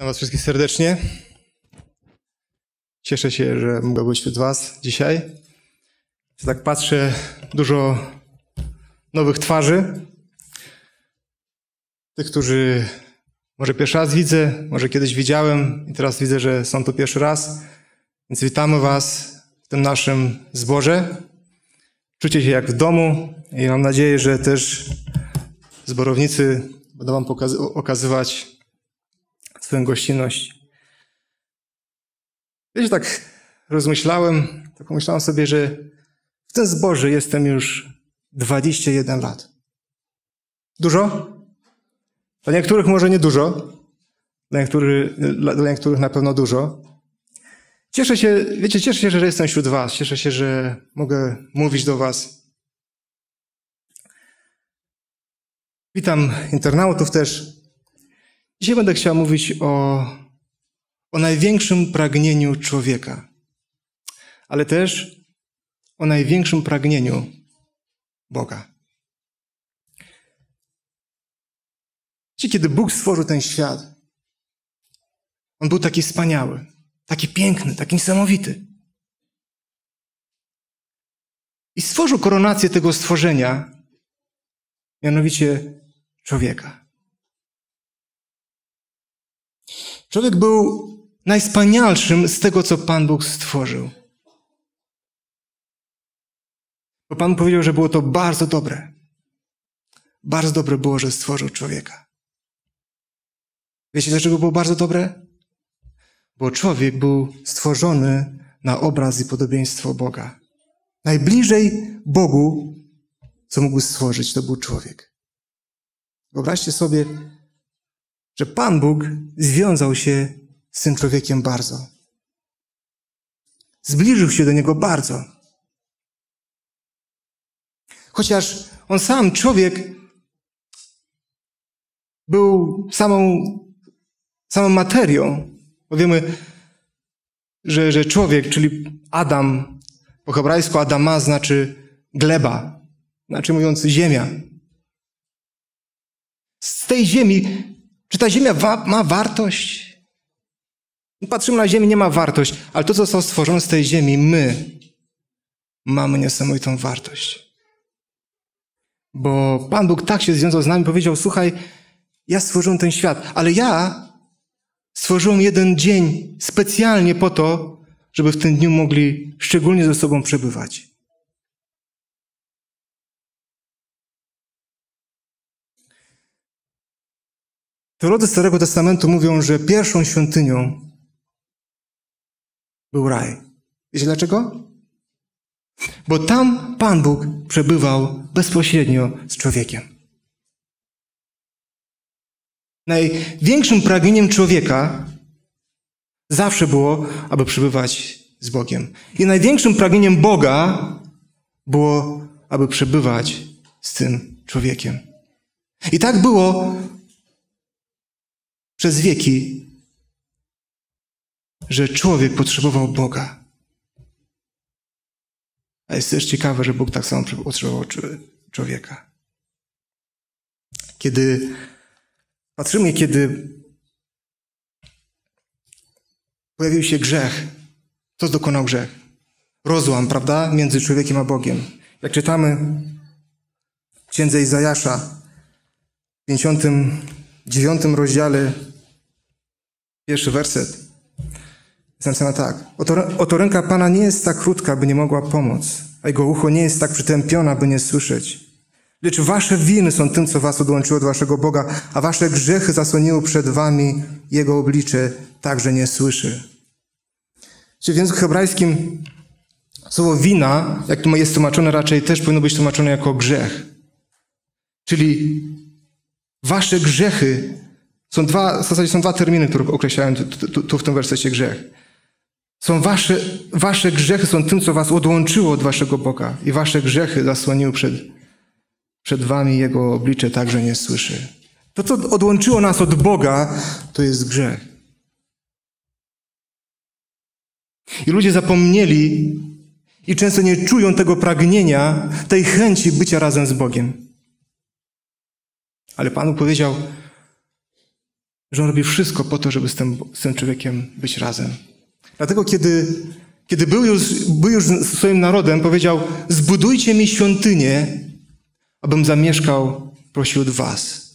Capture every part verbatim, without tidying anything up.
Witam was wszystkich serdecznie. Cieszę się, że mogę być wśród was dzisiaj. Tak patrzę, dużo nowych twarzy. Tych, którzy może pierwszy raz widzę, może kiedyś widziałem i teraz widzę, że są to pierwszy raz. Więc witamy was w tym naszym zborze. Czujcie się jak w domu i mam nadzieję, że też zborownicy będą wam okazywać swoją gościnność. Wiecie, tak rozmyślałem, tak pomyślałem sobie, że w tym zborze jestem już dwadzieścia jeden lat. Dużo? Dla niektórych może nie dużo, dla niektórych, dla niektórych na pewno dużo. Cieszę się, wiecie, cieszę się, że jestem wśród was, cieszę się, że mogę mówić do was. Witam internautów też. Dzisiaj będę chciał mówić o, o największym pragnieniu człowieka, ale też o największym pragnieniu Boga. Kiedy Bóg stworzył ten świat, on był taki wspaniały, taki piękny, taki niesamowity. I stworzył koronację tego stworzenia, mianowicie człowieka. Człowiek był najwspanialszym z tego, co Pan Bóg stworzył. Bo Pan powiedział, że było to bardzo dobre. Bardzo dobre było, że stworzył człowieka. Wiecie, dlaczego było bardzo dobre? Bo człowiek był stworzony na obraz i podobieństwo Boga. Najbliżej Bogu, co mógł stworzyć, to był człowiek. Wyobraźcie sobie, że Pan Bóg związał się z tym człowiekiem bardzo. Zbliżył się do niego bardzo. Chociaż on sam, człowiek, był samą, samą materią. Bo wiemy, że, że człowiek, czyli Adam, po hebrajsku Adama znaczy gleba, znaczy mówiąc ziemia. Z tej ziemi. Czy ta ziemia wa- ma wartość? Patrzymy na ziemię, nie ma wartości, ale to, co zostało stworzone z tej ziemi, my mamy niesamowitą wartość. Bo Pan Bóg tak się związał z nami, powiedział, słuchaj, ja stworzyłem ten świat, ale ja stworzyłem jeden dzień specjalnie po to, żeby w tym dniu mogli szczególnie ze sobą przebywać. Teolodzy Starego Testamentu mówią, że pierwszą świątynią był raj. Wiecie dlaczego? Bo tam Pan Bóg przebywał bezpośrednio z człowiekiem. Największym pragnieniem człowieka zawsze było, aby przebywać z Bogiem. I największym pragnieniem Boga było, aby przebywać z tym człowiekiem. I tak było przez wieki, że człowiek potrzebował Boga. A jest też ciekawe, że Bóg tak samo potrzebował człowieka. Kiedy patrzymy, kiedy pojawił się grzech, to dokonał grzech. Rozłam, prawda, między człowiekiem a Bogiem. Jak czytamy w księdze Izajasza w pięćdziesiątym dziewiątym rozdziale, pierwszy werset, jest napisane tak. Oto, oto ręka Pana nie jest tak krótka, by nie mogła pomóc, a Jego ucho nie jest tak przytępione, by nie słyszeć. Lecz wasze winy są tym, co was odłączyło od waszego Boga, a wasze grzechy zasłoniły przed wami Jego oblicze, tak że nie słyszy. Czyli w języku hebrajskim słowo wina, jak to jest tłumaczone, raczej też powinno być tłumaczone jako grzech. Czyli wasze grzechy. Są dwa, w zasadzie są dwa terminy, które określają tu, tu, tu w tym wersecie grzech. Są wasze, wasze grzechy są tym, co was odłączyło od waszego Boga i wasze grzechy zasłoniły przed, przed wami Jego oblicze, tak że nie słyszy. To, co odłączyło nas od Boga, to jest grzech. I ludzie zapomnieli i często nie czują tego pragnienia, tej chęci bycia razem z Bogiem. Ale Pan powiedział, że on robi wszystko po to, żeby z tym, z tym człowiekiem być razem. Dlatego kiedy, kiedy był już, był już ze swoim narodem, powiedział: zbudujcie mi świątynię, abym zamieszkał pośród was.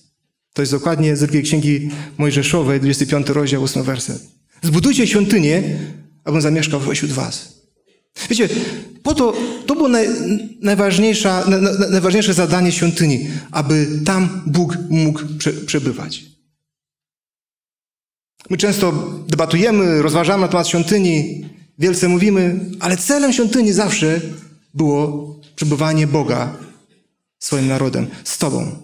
To jest dokładnie z drugiej Księgi Mojżeszowej, dwudziesty piąty rozdział, ósmy werset. Zbudujcie świątynię, abym zamieszkał pośród was. Wiecie, po to, to było naj, najważniejsza, na, na, najważniejsze zadanie świątyni, aby tam Bóg mógł prze, przebywać. My często debatujemy, rozważamy na temat świątyni, wielce mówimy, ale celem świątyni zawsze było przebywanie Boga swoim narodem, z Tobą.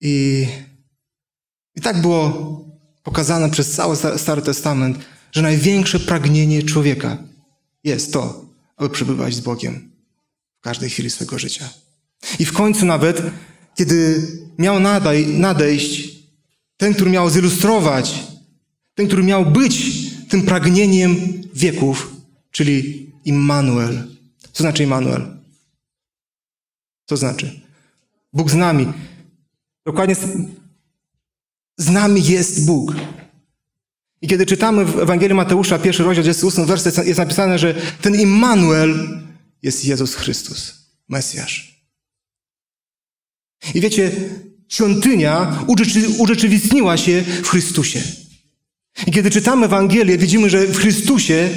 I, i tak było pokazane przez cały Stary Testament, że największe pragnienie człowieka jest to, aby przebywać z Bogiem w każdej chwili swego życia. I w końcu nawet, kiedy miał nadej, nadejść ten, który miał zilustrować, ten, który miał być tym pragnieniem wieków, czyli Immanuel. Co znaczy Immanuel? Co znaczy? Bóg z nami. Dokładnie z nami jest Bóg. I kiedy czytamy w Ewangelii Mateusza, pierwszy rozdział, dwudziesty ósmy werset, jest napisane, że ten Immanuel jest Jezus Chrystus, Mesjasz. I wiecie, świątynia urzeczywistniła się w Chrystusie. I kiedy czytamy Ewangelię, widzimy, że w Chrystusie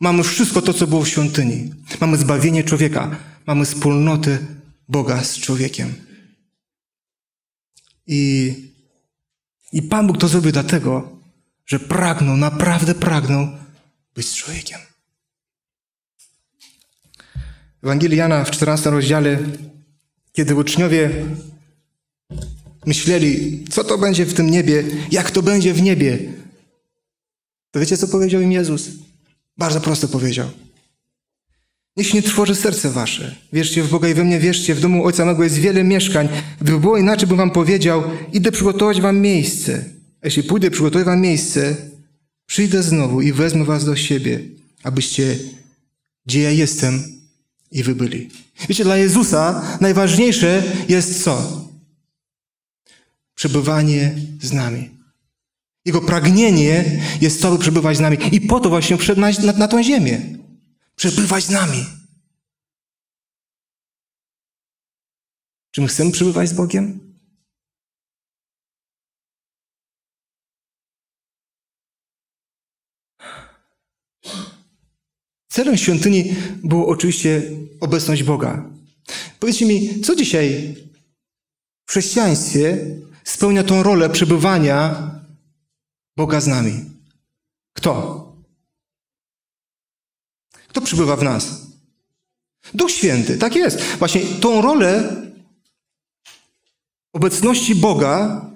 mamy wszystko to, co było w świątyni. Mamy zbawienie człowieka, mamy wspólnotę Boga z człowiekiem. I, i Pan Bóg to zrobił dlatego, że pragnął, naprawdę pragnął być z człowiekiem. W Ewangelii Jana w czternastym rozdziale, kiedy uczniowie myśleli, co to będzie w tym niebie, jak to będzie w niebie, to wiecie, co powiedział im Jezus? Bardzo prosto powiedział. Niech się nie trwoży serce wasze. Wierzcie w Boga i we mnie wierzcie. W domu Ojca mego jest wiele mieszkań. Gdyby było inaczej, bym wam powiedział, idę przygotować wam miejsce. A jeśli pójdę, przygotuję wam miejsce, przyjdę znowu i wezmę was do siebie, abyście, gdzie ja jestem, i wy byli. Wiecie, dla Jezusa najważniejsze jest co? Przebywanie z nami. Jego pragnienie jest to, by przebywać z nami. I po to właśnie przyszedł na, na, na tą ziemię. Przebywać z nami. Czy my chcemy przebywać z Bogiem? Celem świątyni było oczywiście obecność Boga. Powiedzcie mi, co dzisiaj w chrześcijaństwie spełnia tą rolę przebywania Boga z nami? Kto? Kto przybywa w nas? Duch Święty, tak jest. Właśnie tą rolę obecności Boga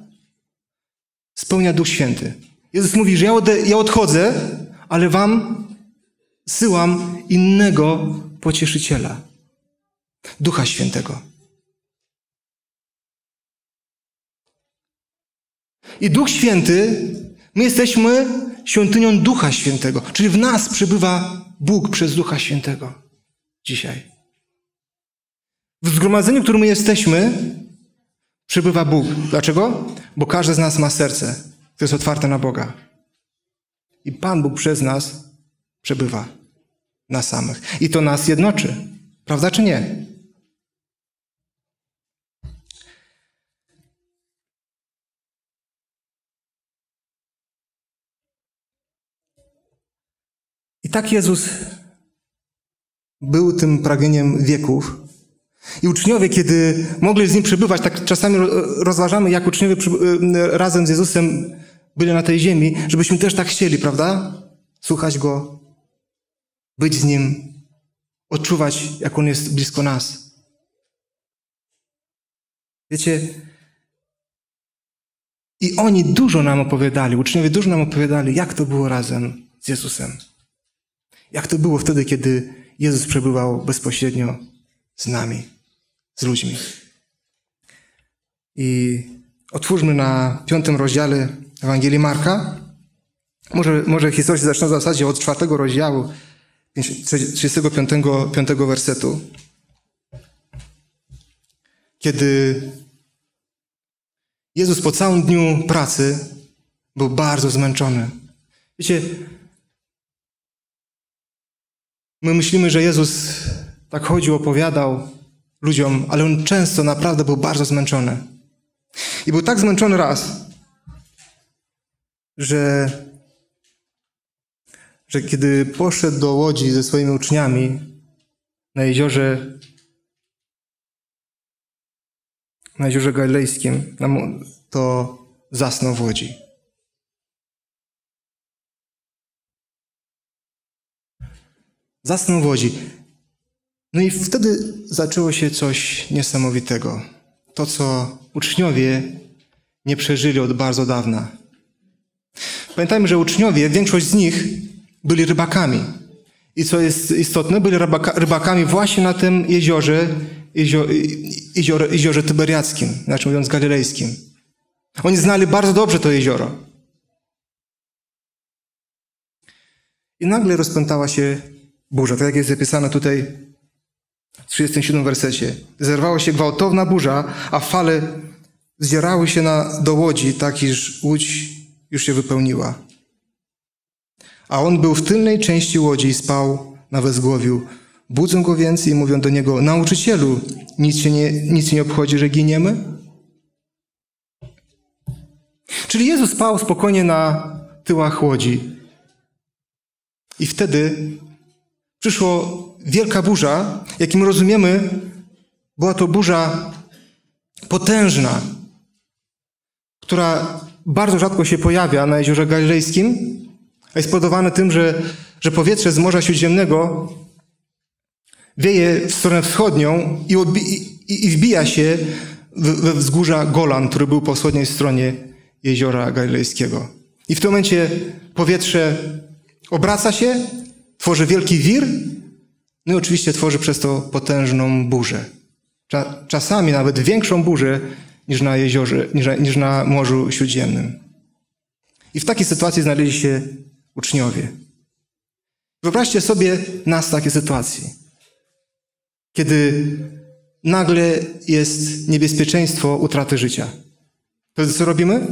spełnia Duch Święty. Jezus mówi, że ja odchodzę, ale wam syłam innego pocieszyciela, Ducha Świętego. I Duch Święty, my jesteśmy świątynią Ducha Świętego, czyli w nas przybywa Bóg przez Ducha Świętego dzisiaj. W zgromadzeniu, w którym my jesteśmy, przybywa Bóg. Dlaczego? Bo każdy z nas ma serce, które jest otwarte na Boga. I Pan Bóg przez nas przebywa na samych. I to nas jednoczy. Prawda czy nie? I tak Jezus był tym pragnieniem wieków. I uczniowie, kiedy mogli z Nim przebywać, tak czasami rozważamy, jak uczniowie razem z Jezusem byli na tej ziemi, żebyśmy też tak chcieli, prawda? Słuchać Go, być z Nim, odczuwać, jak On jest blisko nas. Wiecie, i oni dużo nam opowiadali, uczniowie dużo nam opowiadali, jak to było razem z Jezusem. Jak to było wtedy, kiedy Jezus przebywał bezpośrednio z nami, z ludźmi. I otwórzmy na piątym rozdziale Ewangelii Marka. Może, może historia się zaczyna w zasadzie od czwartego rozdziału, trzydziestego piątego wersetu. kiedy Jezus po całym dniu pracy był bardzo zmęczony. Wiecie, my myślimy, że Jezus tak chodził, opowiadał ludziom, ale On często naprawdę był bardzo zmęczony. I był tak zmęczony raz, że, że kiedy poszedł do łodzi ze swoimi uczniami na jeziorze na jeziorze Galilejskim, to zasnął w łodzi. Zasnął w łodzi. No i wtedy zaczęło się coś niesamowitego. To, co uczniowie nie przeżyli od bardzo dawna. Pamiętajmy, że uczniowie, większość z nich byli rybakami. I co jest istotne, byli rybaka, rybakami właśnie na tym jeziorze, jezior, jezior, jeziorze Tyberiackim, inaczej mówiąc Galilejskim. Oni znali bardzo dobrze to jezioro. I nagle rozpętała się burza, tak jak jest zapisane tutaj w trzydziestym siódmym wersecie. Zerwała się gwałtowna burza, a fale zdzierały się na, do łodzi, tak iż łódź już się wypełniła. A on był w tylnej części łodzi i spał na wezgłowiu. Budzą go więc i mówią do niego: Nauczycielu, nic się nie, nic nie obchodzi, że giniemy? Czyli Jezus spał spokojnie na tyłach łodzi. I wtedy przyszła wielka burza, jak my rozumiemy, była to burza potężna, która bardzo rzadko się pojawia na jeziorze Galilejskim, a jest spowodowane tym, że, że powietrze z Morza Śródziemnego wieje w stronę wschodnią i, obi- i, i wbija się we wzgórza Golan, który był po wschodniej stronie jeziora Galilejskiego. I w tym momencie powietrze obraca się, tworzy wielki wir, no i oczywiście tworzy przez to potężną burzę. Cza- czasami nawet większą burzę niż na jeziorze, niż na, niż na Morzu Śródziemnym. I w takiej sytuacji znaleźli się uczniowie. Wyobraźcie sobie nas w takiej sytuacji, kiedy nagle jest niebezpieczeństwo utraty życia. To co robimy?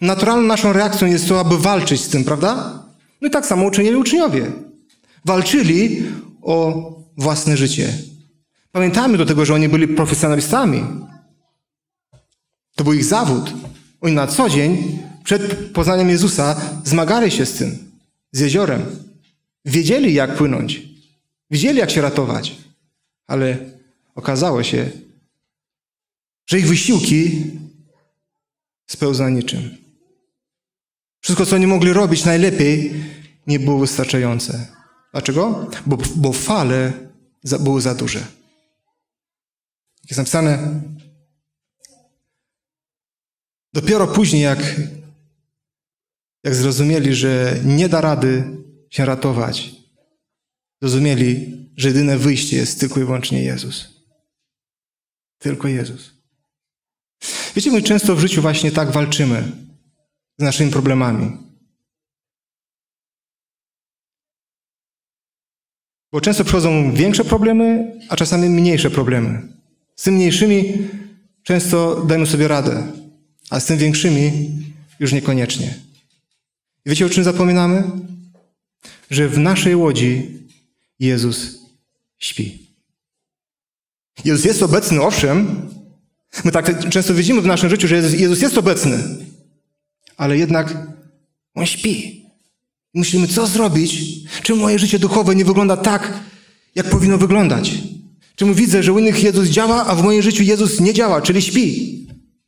Naturalną naszą reakcją jest to, aby walczyć z tym, prawda? No i tak samo uczynili uczniowie. Walczyli o własne życie. Pamiętajmy do tego, że oni byli profesjonalistami. To był ich zawód. Oni na co dzień, przed poznaniem Jezusa, zmagali się z tym, z jeziorem. Wiedzieli, jak płynąć. Wiedzieli, jak się ratować. Ale okazało się, że ich wysiłki spełzły niczym. Wszystko, co oni mogli robić najlepiej, nie było wystarczające. Dlaczego? Bo, bo fale za, były za duże. Jak jest napisane, dopiero później, jak, jak zrozumieli, że nie da rady się ratować, zrozumieli, że jedyne wyjście jest tylko i wyłącznie Jezus. Tylko Jezus. Wiecie, my często w życiu właśnie tak walczymy z naszymi problemami. Bo często przychodzą większe problemy, a czasami mniejsze problemy. Z tymi mniejszymi często dajemy sobie radę, a z tymi większymi już niekoniecznie. I wiecie, o czym zapominamy? Że w naszej łodzi Jezus śpi. Jezus jest obecny, owszem. My tak często widzimy w naszym życiu, że Jezus, Jezus jest obecny. Ale jednak On śpi. Myślimy, co zrobić? Czemu moje życie duchowe nie wygląda tak, jak powinno wyglądać? Czemu widzę, że u innych Jezus działa, a w moim życiu Jezus nie działa, czyli śpi?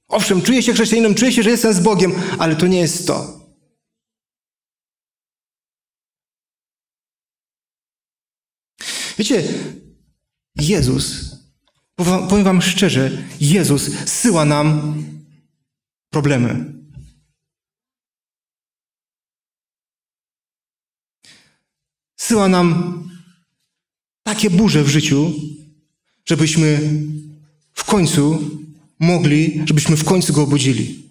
Owszem, czuję się chrześcijaninem, czuję się, że jestem z Bogiem, ale to nie jest to. Wiecie, Jezus, powiem wam szczerze, Jezus zsyła nam problemy. Zsyła nam takie burze w życiu, żebyśmy w końcu mogli, żebyśmy w końcu Go obudzili.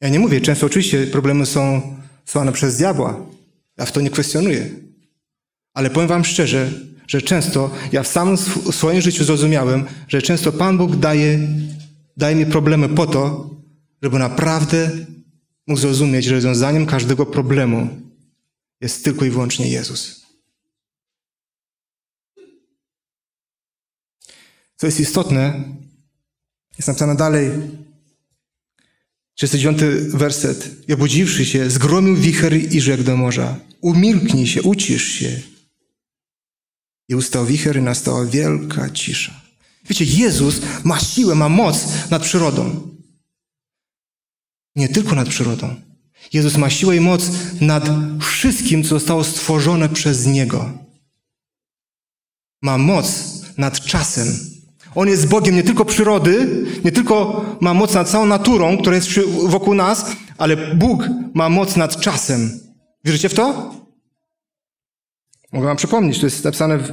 Ja nie mówię, często oczywiście problemy są zwane przez diabła. Ja w to nie kwestionuję. Ale powiem wam szczerze, że często ja w samym sw- swoim życiu zrozumiałem, że często Pan Bóg daje, daje mi problemy po to, żeby naprawdę mógł zrozumieć, że rozwiązaniem każdego problemu jest tylko i wyłącznie Jezus. Co jest istotne, jest napisane dalej, trzydziesty dziewiąty werset. I obudziwszy się, zgromił wicher i rzekł do morza: umilknij się, ucisz się. I ustał wicher i nastała wielka cisza. Wiecie, Jezus ma siłę, ma moc nad przyrodą. Nie tylko nad przyrodą. Jezus ma siłę i moc nad wszystkim, co zostało stworzone przez Niego. Ma moc nad czasem. On jest Bogiem nie tylko przyrody, nie tylko ma moc nad całą naturą, która jest wokół nas, ale Bóg ma moc nad czasem. Wierzycie w to? Mogę wam przypomnieć, to jest napisane w,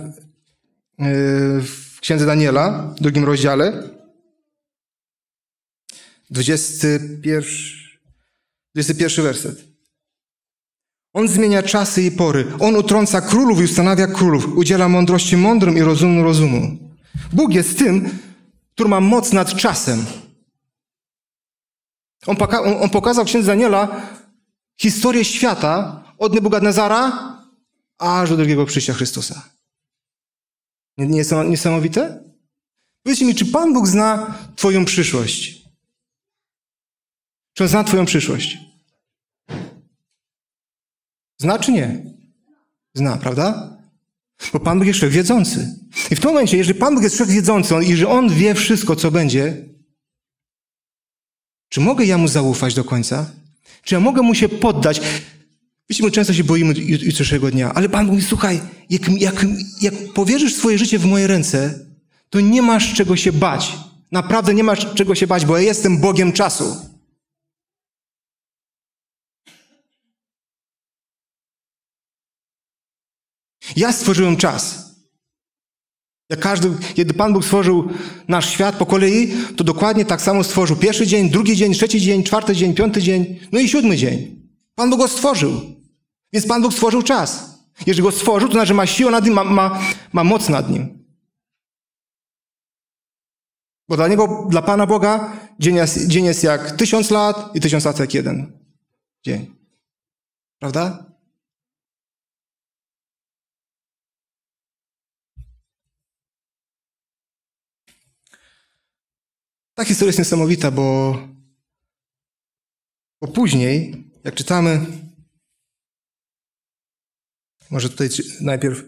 yy, w Księdze Daniela, w drugim rozdziale. dwudziesty pierwszy, dwudziesty pierwszy werset. On zmienia czasy i pory. On utrąca królów i ustanawia królów. Udziela mądrości mądrym i rozumu rozumu. Bóg jest tym, który ma moc nad czasem. On, poka- on, on pokazał księdze Daniela historię świata od Nebukadnezara aż do drugiego przyjścia Chrystusa. Nie, nie jest to niesamowite? Powiedzcie mi, czy Pan Bóg zna twoją przyszłość? Czy on zna twoją przyszłość? Zna czy nie? Zna, prawda? Bo Pan Bóg jest wszechwiedzący. I w tym momencie, jeżeli Pan Bóg jest wszechwiedzący i że On wie wszystko, co będzie, czy mogę ja Mu zaufać do końca? Czy ja mogę Mu się poddać? Wiecie, my często się boimy jutrzejszego dnia, ale Pan Bóg mówi: słuchaj, jak, jak, jak powierzysz swoje życie w moje ręce, to nie masz czego się bać. Naprawdę nie masz czego się bać, bo ja jestem Bogiem czasu. Ja stworzyłem czas. Jak każdy, kiedy Pan Bóg stworzył nasz świat po kolei, to dokładnie tak samo stworzył pierwszy dzień, drugi dzień, trzeci dzień, czwarty dzień, piąty dzień, no i siódmy dzień. Pan Bóg go stworzył. Więc Pan Bóg stworzył czas. Jeżeli go stworzył, to znaczy, że ma siłę nad nim, ma, ma, ma moc nad nim. Bo dla niego, dla Pana Boga dzień jest, dzień jest jak tysiąc lat i tysiąc lat jak jeden dzień. Prawda? Ta historia jest niesamowita, bo, bo później, jak czytamy, może tutaj najpierw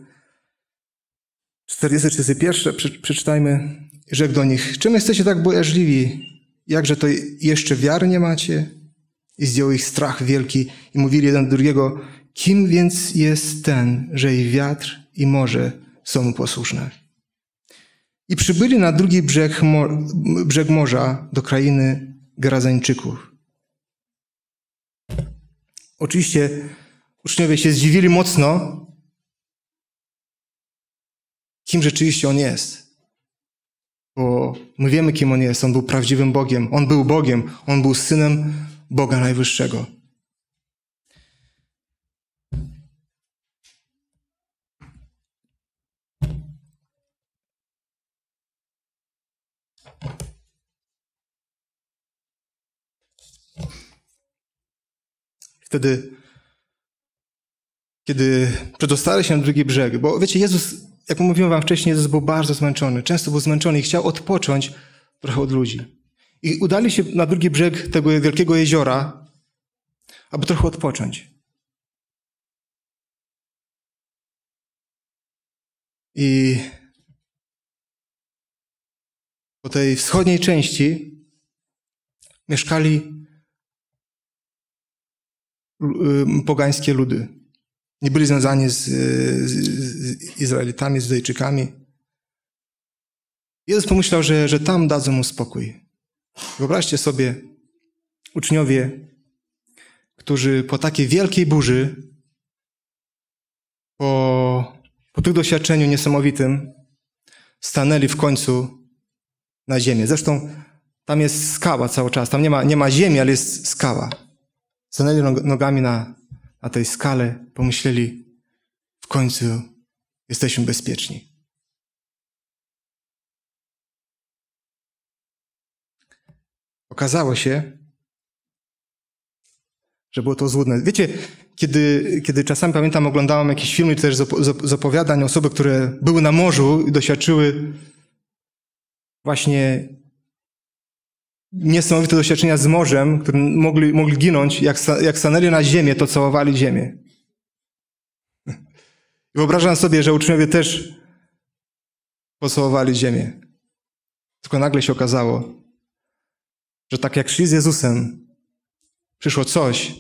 czterdziesty, czterdziesty pierwszy, przeczytajmy, rzekł do nich: czym jesteście tak bojaźliwi? Jakże to jeszcze wiary nie macie? I zdjął ich strach wielki i mówili jeden do drugiego: kim więc jest ten, że i wiatr, i morze są mu posłuszne? I przybyli na drugi brzeg, mor- brzeg morza do krainy Gerazańczyków. Oczywiście uczniowie się zdziwili mocno, kim rzeczywiście On jest. Bo my wiemy, kim On jest. On był prawdziwym Bogiem. On był Bogiem. On był Synem Boga Najwyższego. Wtedy, kiedy przedostali się na drugi brzeg, bo wiecie, Jezus, jak mówiłem wam wcześniej, Jezus był bardzo zmęczony, często był zmęczony i chciał odpocząć trochę od ludzi. I udali się na drugi brzeg tego wielkiego jeziora, aby trochę odpocząć. I po tej wschodniej części mieszkali pogańskie ludy. Nie byli związani z, z, z Izraelitami, z Judejczykami. Jezus pomyślał, że, że tam dadzą mu spokój. Wyobraźcie sobie uczniowie, którzy po takiej wielkiej burzy, po, po tym doświadczeniu niesamowitym, stanęli w końcu na ziemię. Zresztą tam jest skała cały czas. Tam nie ma, nie ma ziemi, ale jest skała. Stanęli nogami na, na tej skale pomyśleli, w końcu jesteśmy bezpieczni. Okazało się, że było to złudne. Wiecie, kiedy, kiedy czasami, pamiętam, oglądałem jakieś filmy, czy też z opowiadań osoby, które były na morzu i doświadczyły właśnie niesamowite doświadczenia z morzem, które mogli, mogli ginąć, jak, jak stanęli na ziemię, to całowali ziemię. I wyobrażam sobie, że uczniowie też pocałowali ziemię. Tylko nagle się okazało, że tak jak szli z Jezusem, przyszło coś,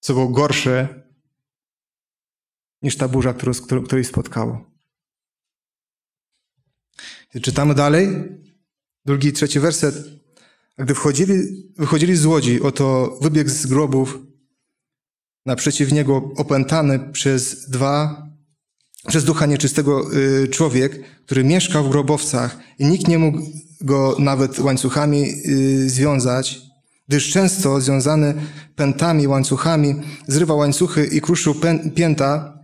co było gorsze niż ta burza, którą, której spotkało. Kiedy czytamy dalej, drugi i trzeci werset. A gdy wchodzili, wychodzili z łodzi, oto wybiegł z grobów naprzeciw niego opętany przez dwa, przez ducha nieczystego y, człowiek, który mieszkał w grobowcach i nikt nie mógł go nawet łańcuchami y, związać, gdyż często związany pętami, łańcuchami, zrywał łańcuchy i kruszył pę, pięta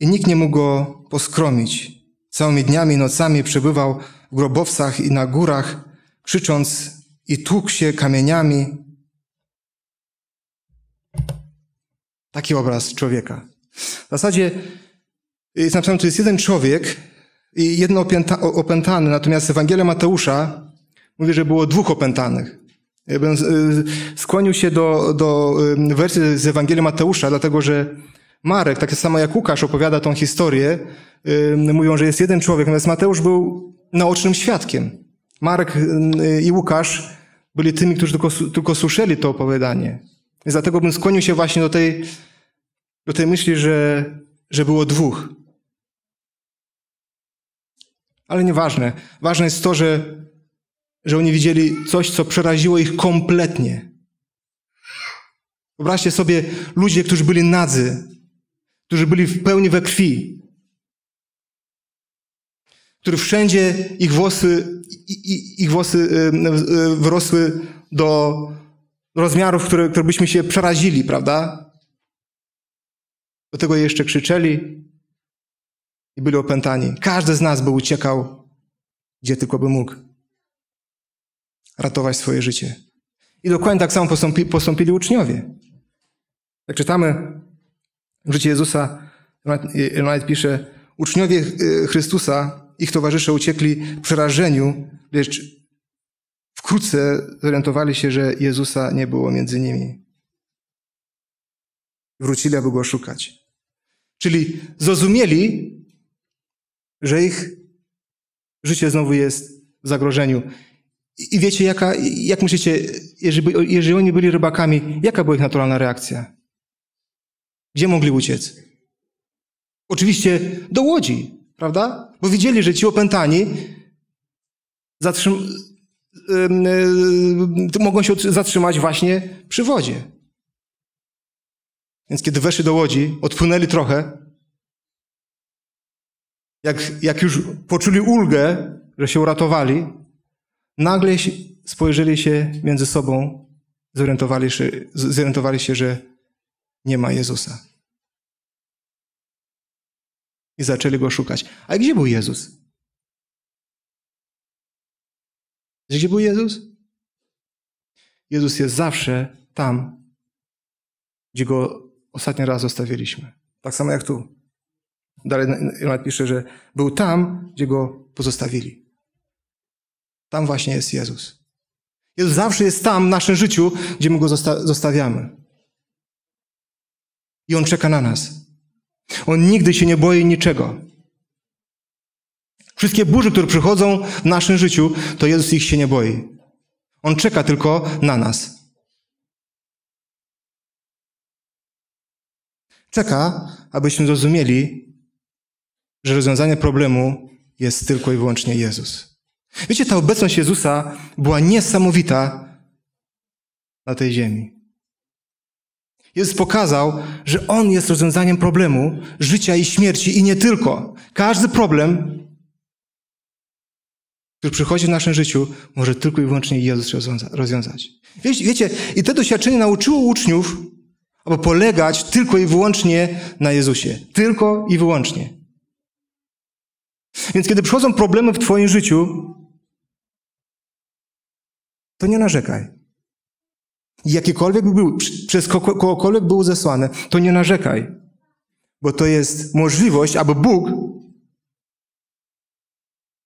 i nikt nie mógł go poskromić. Całymi dniami i nocami przebywał w grobowcach i na górach, krzycząc i tłukł się kamieniami. Taki obraz człowieka. W zasadzie jest napisane, to jest jeden człowiek i jeden opęta, opętany, natomiast Ewangelia Mateusza mówi, że było dwóch opętanych. Ja bym skłonił się do, do wersji z Ewangelii Mateusza, dlatego że Marek, tak samo jak Łukasz, opowiada tą historię. Yy, mówią, że jest jeden człowiek, natomiast Mateusz był naocznym świadkiem. Marek yy, i Łukasz byli tymi, którzy tylko, tylko słyszeli to opowiadanie. Więc dlatego bym skłonił się właśnie do tej, do tej myśli, że, że było dwóch. Ale nieważne. Ważne jest to, że, że oni widzieli coś, co przeraziło ich kompletnie. Wyobraźcie sobie ludzie, którzy byli nadzy, którzy byli w pełni we krwi, którzy wszędzie ich włosy, ich włosy wyrosły do rozmiarów, które, które byśmy się przerazili, prawda? Do tego jeszcze krzyczeli i byli opętani. Każdy z nas by uciekał, gdzie tylko by mógł ratować swoje życie. I dokładnie tak samo postąpi, postąpili uczniowie. Jak czytamy w życiu Jezusa, Ronald pisze, uczniowie Chrystusa, ich towarzysze uciekli w przerażeniu, lecz wkrótce zorientowali się, że Jezusa nie było między nimi. Wrócili, aby go szukać. Czyli zrozumieli, że ich życie znowu jest w zagrożeniu. I wiecie, jaka, jak myślicie, jeżeli, jeżeli oni byli rybakami, jaka była ich naturalna reakcja? Gdzie mogli uciec? Oczywiście do łodzi, prawda? Bo widzieli, że ci opętani zatrzym... mogą się zatrzymać właśnie przy wodzie. Więc kiedy weszli do łodzi, odpłynęli trochę, jak, jak już poczuli ulgę, że się uratowali, nagle spojrzeli się między sobą, zorientowali się, zorientowali się, że nie ma Jezusa. I zaczęli go szukać. A gdzie był Jezus? Gdzie był Jezus? Jezus jest zawsze tam, gdzie go ostatni raz zostawiliśmy. Tak samo jak tu. Dalej Jan pisze, że był tam, gdzie go pozostawili. Tam właśnie jest Jezus. Jezus zawsze jest tam w naszym życiu, gdzie my go zosta- zostawiamy. I On czeka na nas. On nigdy się nie boi niczego. Wszystkie burze, które przychodzą w naszym życiu, to Jezus ich się nie boi. On czeka tylko na nas. Czeka, abyśmy zrozumieli, że rozwiązanie problemu jest tylko i wyłącznie Jezus. Wiecie, ta obecność Jezusa była niesamowita na tej ziemi. Jezus pokazał, że On jest rozwiązaniem problemu życia i śmierci i nie tylko. Każdy problem, który przychodzi w naszym życiu, może tylko i wyłącznie Jezus rozwiąza- rozwiązać. Wie, wiecie, i to doświadczenie nauczyło uczniów, aby polegać tylko i wyłącznie na Jezusie. Tylko i wyłącznie. Więc kiedy przychodzą problemy w twoim życiu, to nie narzekaj. Jakikolwiek był, przez kogokolwiek był zesłany, to nie narzekaj. Bo to jest możliwość, aby Bóg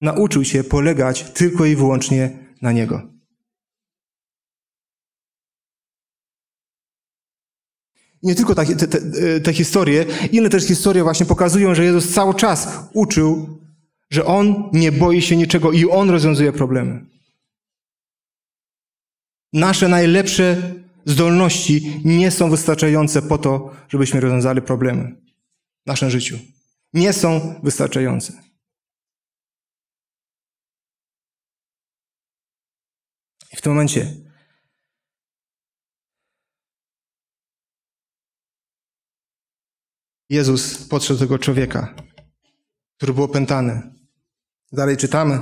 nauczył się polegać tylko i wyłącznie na Niego. Nie tylko te, te, te historie, inne też historie właśnie pokazują, że Jezus cały czas uczył, że On nie boi się niczego i On rozwiązuje problemy. Nasze najlepsze zdolności nie są wystarczające po to, żebyśmy rozwiązali problemy w naszym życiu. Nie są wystarczające. I w tym momencie Jezus podszedł do tego człowieka, który był opętany. Dalej czytamy.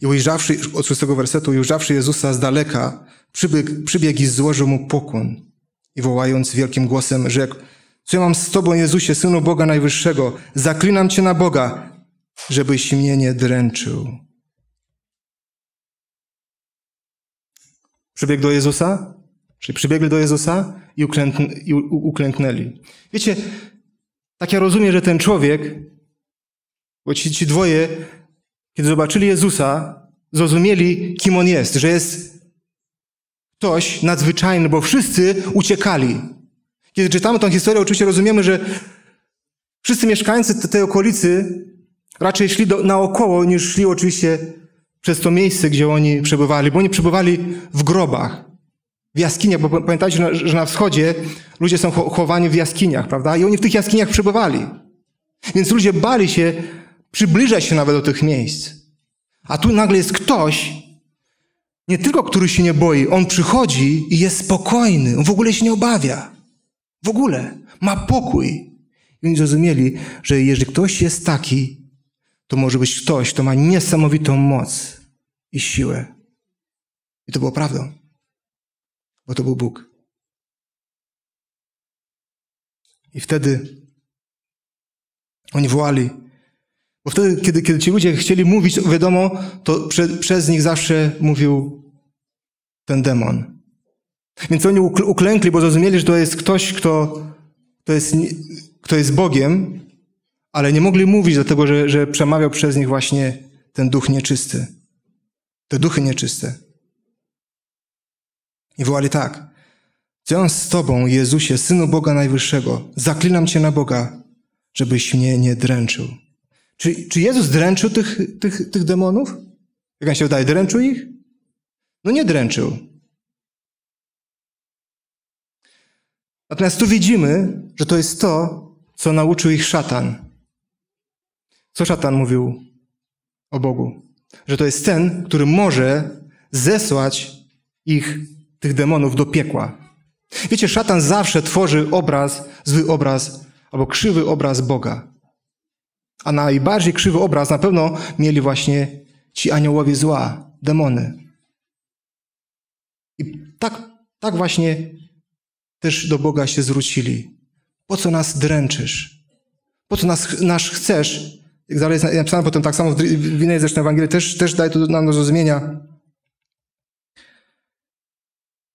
I ujrzawszy, od szóstego wersetu, i ujrzawszy Jezusa z daleka, przybiegł, przybiegł i złożył mu pokłon. I wołając wielkim głosem, rzekł: co ja mam z Tobą, Jezusie, Synu Boga Najwyższego? Zaklinam Cię na Boga, żebyś mnie nie dręczył. Przybiegł do Jezusa, czyli przybiegli do Jezusa i, uklękn- i u- uklęknęli. Wiecie, tak ja rozumiem, że ten człowiek, bo ci, ci dwoje, kiedy zobaczyli Jezusa, zrozumieli, kim On jest, że jest ktoś nadzwyczajny, bo wszyscy uciekali. Kiedy czytamy tę historię, oczywiście rozumiemy, że wszyscy mieszkańcy tej okolicy raczej szli do, naokoło, niż szli oczywiście przez to miejsce, gdzie oni przebywali, bo oni przebywali w grobach, w jaskiniach, bo pamiętajcie, że na wschodzie ludzie są chowani w jaskiniach, prawda? I oni w tych jaskiniach przebywali. Więc ludzie bali się przybliżać się nawet do tych miejsc. A tu nagle jest ktoś, nie tylko który się nie boi, on przychodzi i jest spokojny, on w ogóle się nie obawia. W ogóle. Ma pokój. I oni zrozumieli, że jeżeli ktoś jest taki, to może być ktoś, kto ma niesamowitą moc i siłę. I to było prawdą. Bo to był Bóg. I wtedy oni wołali, bo wtedy, kiedy, kiedy ci ludzie chcieli mówić, wiadomo, to prze, przez nich zawsze mówił ten demon. Więc oni uklękli, bo zrozumieli, że to jest ktoś, kto, kto, jest, kto jest Bogiem, ale nie mogli mówić, dlatego że, że przemawiał przez nich właśnie ten duch nieczysty. Te duchy nieczyste. I wołali tak: co ja mam z Tobą, Jezusie, Synu Boga Najwyższego? Zaklinam Cię na Boga, żebyś mnie nie dręczył. Czy, czy Jezus dręczył tych, tych, tych demonów? Jak on się wydaje, dręczył ich? No nie dręczył. Natomiast tu widzimy, że to jest to, co nauczył ich szatan. Co szatan mówił o Bogu? Że to jest ten, który może zesłać ich, tych demonów, do piekła. Wiecie, szatan zawsze tworzy obraz, zły obraz, albo krzywy obraz Boga. A najbardziej krzywy obraz na pewno mieli właśnie ci aniołowie zła, demony. I tak, tak właśnie też do Boga się zwrócili. Po co nas dręczysz? Po co nas, nas chcesz? Jak dalej jest napisane potem tak samo w innej zresztą Ewangelii, też, też daje to nam do zrozumienia,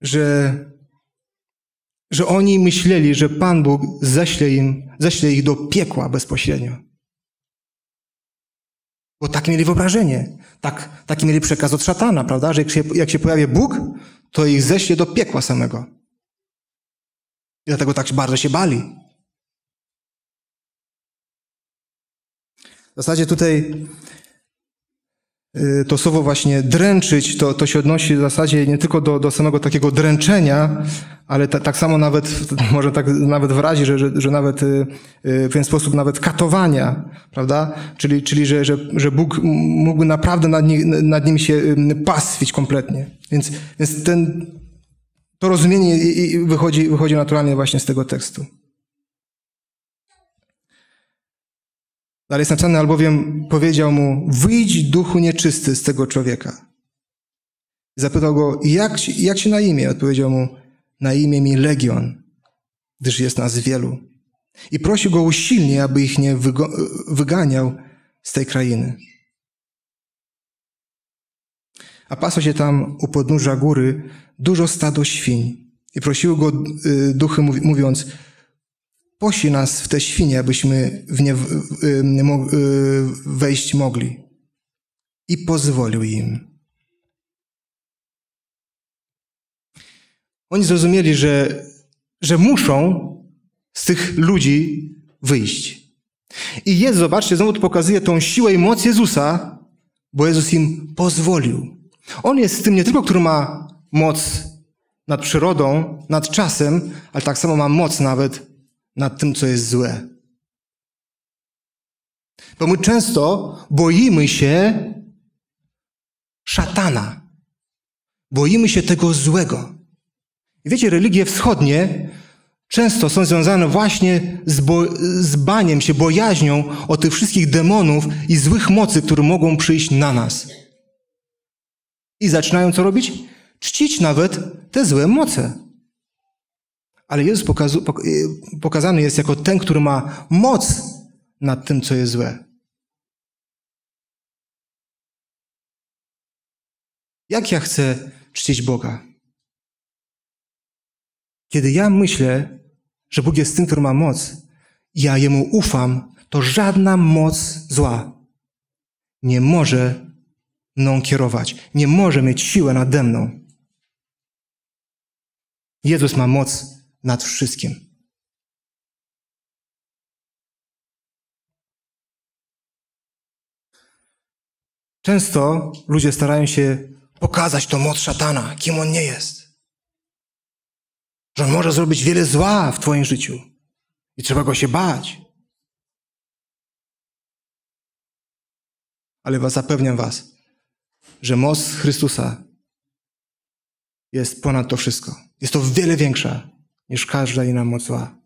że, że oni myśleli, że Pan Bóg ześle im, ześle ich do piekła bezpośrednio. Bo takie mieli wyobrażenie, tak, taki mieli przekaz od szatana, prawda? Że jak się, jak się pojawi Bóg, to ich ześle do piekła samego. I dlatego tak bardzo się bali. W zasadzie tutaj to słowo właśnie dręczyć, to, to się odnosi w zasadzie nie tylko do, do samego takiego dręczenia, ale ta, tak samo nawet, może tak nawet wyrazić, że, że, że nawet w pewien sposób nawet katowania, prawda? Czyli, czyli że, że, że Bóg mógłby naprawdę nad nim, nad nim się pastwić kompletnie. Więc, więc ten, to rozumienie wychodzi, wychodzi naturalnie właśnie z tego tekstu. Dalej jest napisane, albowiem powiedział mu, wyjdź duchu nieczysty z tego człowieka. Zapytał go, jak, jak się na imię? Odpowiedział mu, na imię mi Legion, gdyż jest nas wielu. I prosił go usilnie, aby ich nie wyganiał z tej krainy. A pasło się tam u podnóża góry dużo stado świń. I prosiły go duchy, mówiąc, posi nas w te świnie, abyśmy w nie wejść mogli. I pozwolił im. Oni zrozumieli, że, że muszą z tych ludzi wyjść. I jest, zobaczcie, znowu to pokazuje tą siłę i moc Jezusa, bo Jezus im pozwolił. On jest tym nie tylko, który ma moc nad przyrodą, nad czasem, ale tak samo ma moc nawet nad tym, co jest złe. Bo my często boimy się szatana. Boimy się tego złego. I wiecie, religie wschodnie często są związane właśnie z, z baniem się, bojaźnią o tych wszystkich demonów i złych mocy, które mogą przyjść na nas. I zaczynają co robić? Czcić nawet te złe moce. Ale Jezus pokazu, pok, pokazany jest jako ten, który ma moc nad tym, co jest złe. Jak ja chcę czcić Boga? Kiedy ja myślę, że Bóg jest tym, który ma moc, ja Jemu ufam, to żadna moc zła nie może mną kierować, nie może mieć siłę nade mną. Jezus ma moc nad wszystkim. Często ludzie starają się pokazać tą moc szatana, kim on nie jest. Że on może zrobić wiele zła w twoim życiu i trzeba go się bać. Ale was zapewniam was, że moc Chrystusa jest ponad to wszystko. Jest to wiele większa niż każda inna moc zła.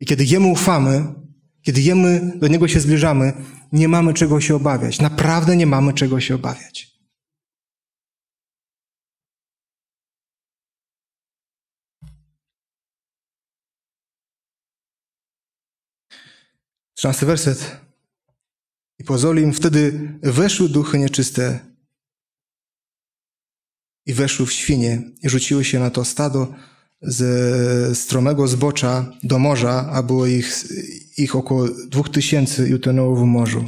I kiedy Jemu ufamy, kiedy Jemu, do Niego się zbliżamy, nie mamy czego się obawiać. Naprawdę nie mamy czego się obawiać. trzynasty werset. I pozwolił im, wtedy weszły duchy nieczyste i weszły w świnie i rzuciły się na to stado z stromego zbocza do morza, a było ich, ich około dwóch tysięcy i utonęło w morzu.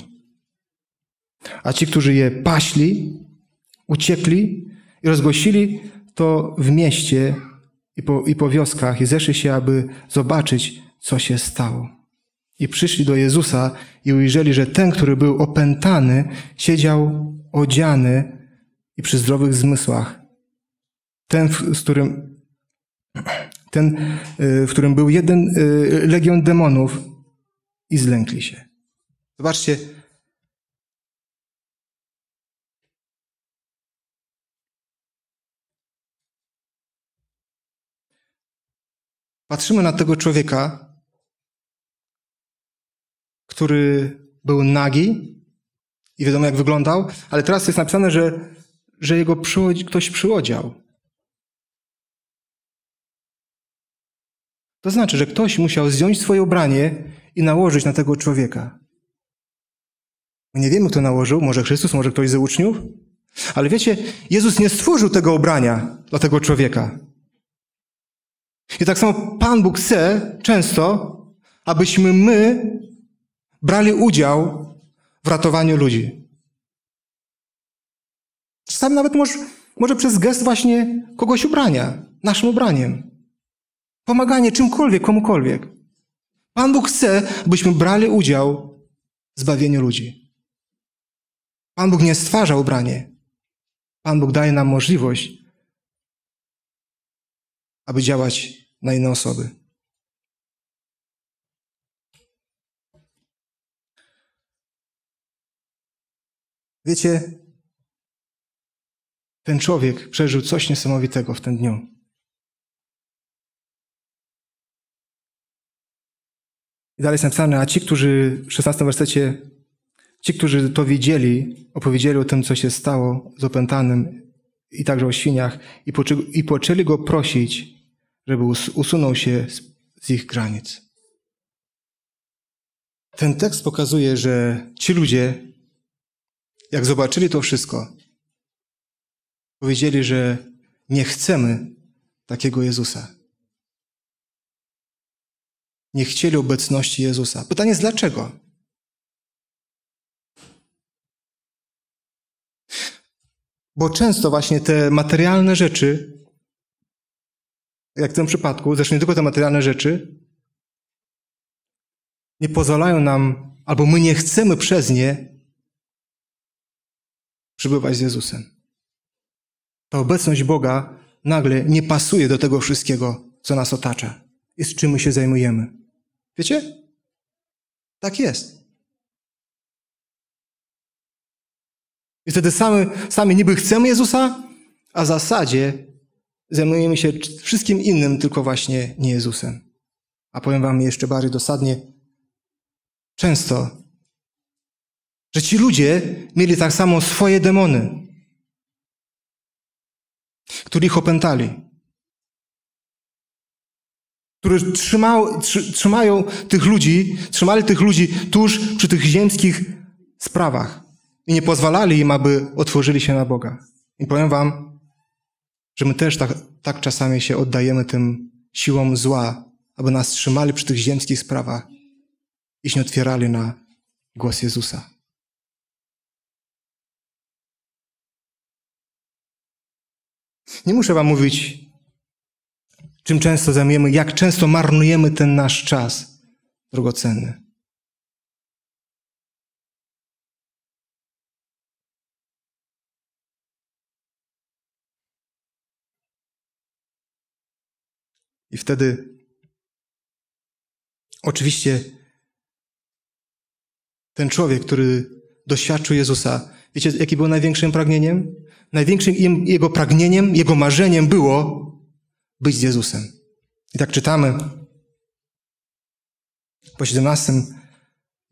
A ci, którzy je paśli, uciekli i rozgłosili to w mieście i po, i po wioskach i zeszli się, aby zobaczyć, co się stało. I przyszli do Jezusa i ujrzeli, że ten, który był opętany, siedział odziany i przy zdrowych zmysłach. Ten, w którym, ten, w którym był jeden legion demonów i zlękli się. Zobaczcie. Patrzymy na tego człowieka, który był nagi i wiadomo jak wyglądał, ale teraz jest napisane, że, że jego przyłodzi, ktoś przyodział. To znaczy, że ktoś musiał zdjąć swoje ubranie i nałożyć na tego człowieka. My nie wiemy, kto nałożył, może Chrystus, może ktoś ze uczniów, ale wiecie, Jezus nie stworzył tego ubrania dla tego człowieka. I tak samo Pan Bóg chce często, abyśmy my brali udział w ratowaniu ludzi. Czasami nawet może, może przez gest właśnie kogoś ubrania, naszym ubraniem. Pomaganie czymkolwiek, komukolwiek. Pan Bóg chce, byśmy brali udział w zbawieniu ludzi. Pan Bóg nie stwarza ubranie. Pan Bóg daje nam możliwość, aby działać na inne osoby. Wiecie, ten człowiek przeżył coś niesamowitego w tym dniu. I dalej jest napisane, a ci, którzy w szesnastym wersecie Ci, którzy to widzieli, opowiedzieli o tym, co się stało z opętanym i także o świniach i, poczy, i poczęli go prosić, żeby usunął się z, z ich granic. Ten tekst pokazuje, że ci ludzie, jak zobaczyli to wszystko, powiedzieli, że nie chcemy takiego Jezusa. Nie chcieli obecności Jezusa. Pytanie jest dlaczego? Bo często właśnie te materialne rzeczy, jak w tym przypadku, zresztą nie tylko te materialne rzeczy, nie pozwalają nam, albo my nie chcemy przez nie przybywać z Jezusem. Ta obecność Boga nagle nie pasuje do tego wszystkiego, co nas otacza i z czym my się zajmujemy. Wiecie? Tak jest. I wtedy sami, sami niby chcemy Jezusa, a w zasadzie zajmujemy się wszystkim innym, tylko właśnie nie Jezusem. A powiem wam jeszcze bardziej dosadnie, często, że ci ludzie mieli tak samo swoje demony, których opętali, które trzymał, trzy, trzymają tych ludzi, trzymali tych ludzi tuż przy tych ziemskich sprawach i nie pozwalali im, aby otworzyli się na Boga. I powiem wam, że my też tak, tak czasami się oddajemy tym siłom zła, aby nas trzymali przy tych ziemskich sprawach i się otwierali na głos Jezusa. Nie muszę wam mówić, czym często zajmujemy, jak często marnujemy ten nasz czas drogocenny. I wtedy oczywiście ten człowiek, który doświadczył Jezusa, wiecie, jakie było największym pragnieniem? Największym jego pragnieniem, jego marzeniem było być z Jezusem. I tak czytamy po siedemnastym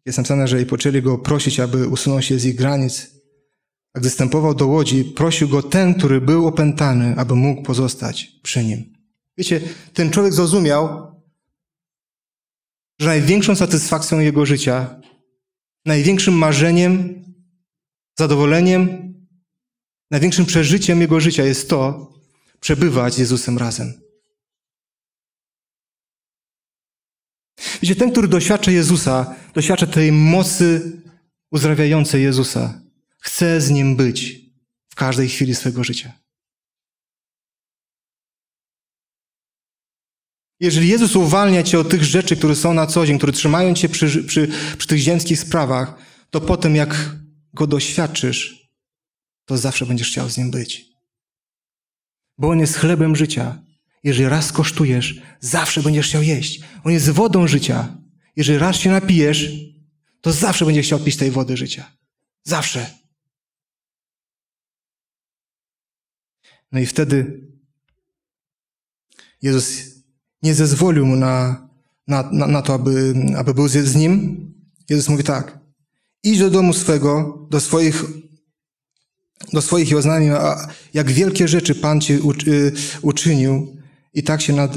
jest napisane, że i poczęli go prosić, aby usunął się z ich granic. A gdy wstępował do łodzi, prosił go ten, który był opętany, aby mógł pozostać przy nim. Wiecie, ten człowiek zrozumiał, że największą satysfakcją jego życia, największym marzeniem, zadowoleniem, największym przeżyciem jego życia jest to, przebywać z Jezusem razem. Wiecie, ten, który doświadcza Jezusa, doświadcza tej mocy uzdrawiającej Jezusa. Chce z Nim być w każdej chwili swojego życia. Jeżeli Jezus uwalnia cię od tych rzeczy, które są na co dzień, które trzymają cię przy, przy, przy tych ziemskich sprawach, to potem jak Go doświadczysz, to zawsze będziesz chciał z Nim być. Bo On jest chlebem życia. Jeżeli raz kosztujesz, zawsze będziesz chciał jeść. On jest wodą życia. Jeżeli raz się napijesz, to zawsze będziesz chciał pić tej wody życia. Zawsze. No i wtedy Jezus nie zezwolił mu na, na, na, na to, aby, aby był z, z Nim. Jezus mówi tak. Idź do domu swego, do swoich do swoich i oznajmił, a jak wielkie rzeczy Pan Ci uczynił i tak się nad,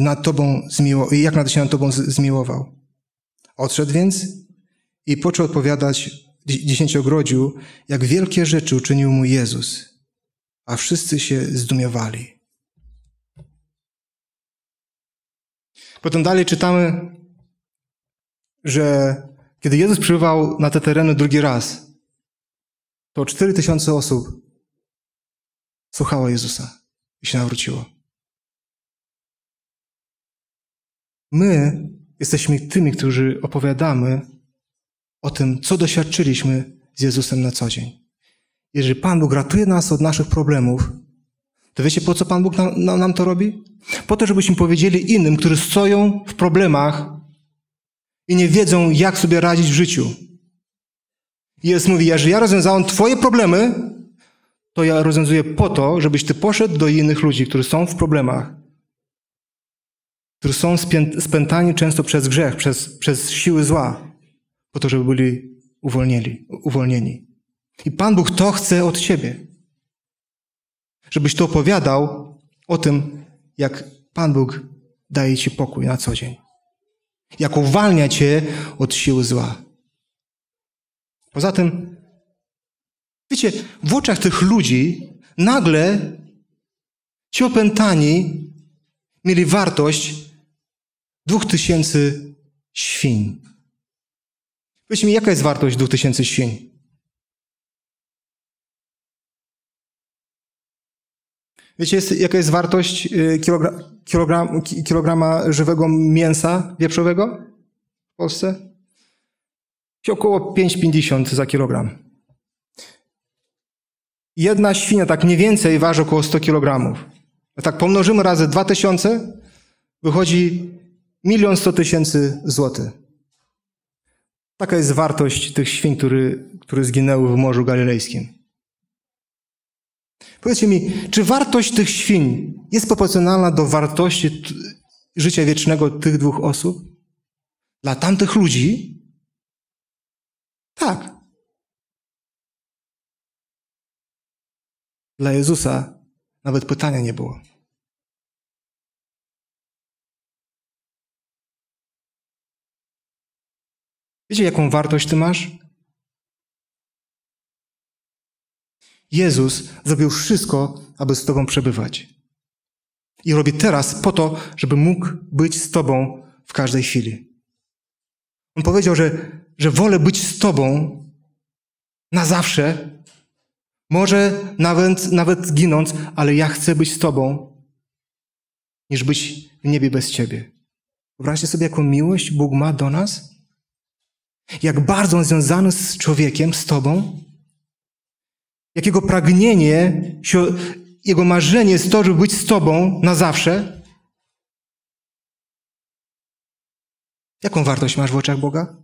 nad Tobą zmiłował, i jak nad się nad Tobą zmiłował. Odszedł więc i począł odpowiadać dziesięciogrodziu, jak wielkie rzeczy uczynił mu Jezus, a wszyscy się zdumiewali. Potem dalej czytamy, że kiedy Jezus przybywał na te tereny drugi raz, to cztery tysiące osób słuchało Jezusa i się nawróciło. My jesteśmy tymi, którzy opowiadamy o tym, co doświadczyliśmy z Jezusem na co dzień. Jeżeli Pan Bóg ratuje nas od naszych problemów, to wiecie, po co Pan Bóg nam, nam, nam to robi? Po to, żebyśmy powiedzieli innym, którzy stoją w problemach i nie wiedzą, jak sobie radzić w życiu. Jezus mówi, jeżeli ja rozwiązałem twoje problemy, to ja rozwiązuję po to, żebyś ty poszedł do innych ludzi, którzy są w problemach, którzy są spętani często przez grzech, przez, przez siły zła, po to, żeby byli uwolnieni, uwolnieni. I Pan Bóg to chce od ciebie. Żebyś to opowiadał o tym, jak Pan Bóg daje ci pokój na co dzień. Jak uwalnia cię od sił zła. Poza tym, wiecie, w oczach tych ludzi nagle ci opętani mieli wartość dwóch tysięcy świń. Powiedzcie mi, jaka jest wartość dwóch tysięcy świń? Wiecie, jest, jaka jest wartość kilogra, kilogram, kilograma żywego mięsa wieprzowego w Polsce? Około pięć pięćdziesiąt za kilogram. Jedna świnia tak mniej więcej waży około sto kilogramów. A tak pomnożymy razy dwa tysiące, wychodzi milion sto tysięcy złotych. Taka jest wartość tych świń, który, które zginęły w Morzu Galilejskim. Powiedzcie mi, czy wartość tych świń jest proporcjonalna do wartości życia wiecznego tych dwóch osób? Dla tamtych ludzi? Tak. Dla Jezusa nawet pytania nie było. Wiecie, jaką wartość ty masz? Jezus zrobił wszystko, aby z tobą przebywać. I robi teraz po to, żeby mógł być z tobą w każdej chwili. On powiedział, że, że wolę być z tobą na zawsze, może nawet, nawet ginąc, ale ja chcę być z tobą, niż być w niebie bez ciebie. Wyobraźcie sobie, jaką miłość Bóg ma do nas. Jak bardzo on związany z człowiekiem, z tobą. Jakiego pragnienie, jego marzenie jest to, żeby być z tobą na zawsze. Jaką wartość masz w oczach Boga?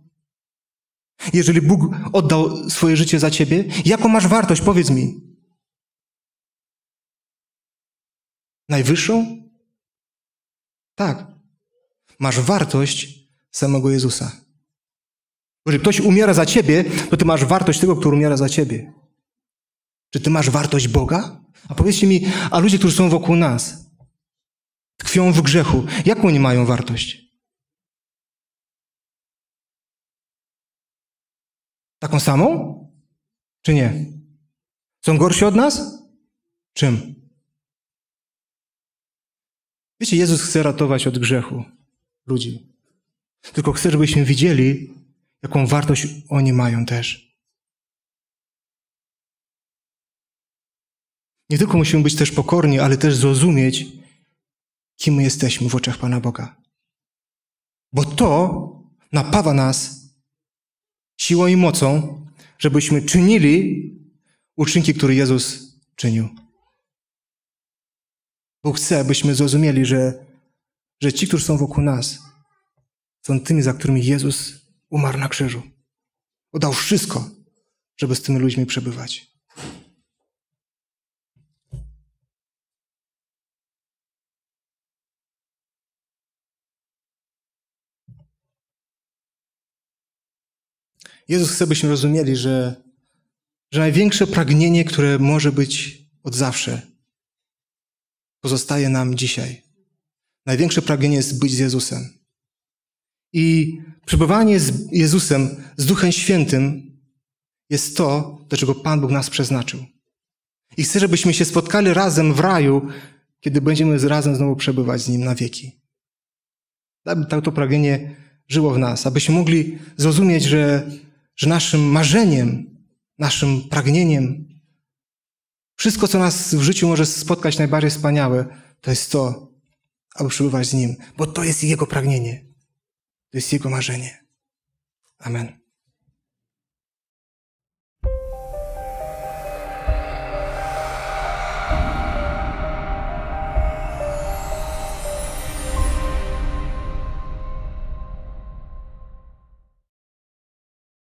Jeżeli Bóg oddał swoje życie za ciebie, jaką masz wartość? Powiedz mi. Najwyższą? Tak. Masz wartość samego Jezusa. Bo jeżeli ktoś umiera za ciebie, to ty masz wartość tego, który umiera za ciebie. Czy ty masz wartość Boga? A powiedzcie mi, a ludzie, którzy są wokół nas, tkwią w grzechu, jaką oni mają wartość? Taką samą? Czy nie? Są gorsi od nas? Czym? Wiecie, Jezus chce ratować od grzechu ludzi. Tylko chce, żebyśmy widzieli, jaką wartość oni mają też. Nie tylko musimy być też pokorni, ale też zrozumieć, kim my jesteśmy w oczach Pana Boga. Bo to napawa nas siłą i mocą, żebyśmy czynili uczynki, które Jezus czynił. Bóg chce, abyśmy zrozumieli, że, że ci, którzy są wokół nas, są tymi, za którymi Jezus umarł na krzyżu. Oddał wszystko, żeby z tymi ludźmi przebywać. Jezus chce, byśmy rozumieli, że, że największe pragnienie, które może być od zawsze, pozostaje nam dzisiaj. Największe pragnienie jest być z Jezusem. I przebywanie z Jezusem, z Duchem Świętym jest to, do czego Pan Bóg nas przeznaczył. I chce, żebyśmy się spotkali razem w raju, kiedy będziemy razem znowu przebywać z Nim na wieki. Tak to pragnienie żyło w nas, abyśmy mogli zrozumieć, że że naszym marzeniem, naszym pragnieniem, wszystko, co nas w życiu może spotkać najbardziej wspaniałe, to jest to, aby przebywać z Nim, bo to jest Jego pragnienie, to jest Jego marzenie. Amen.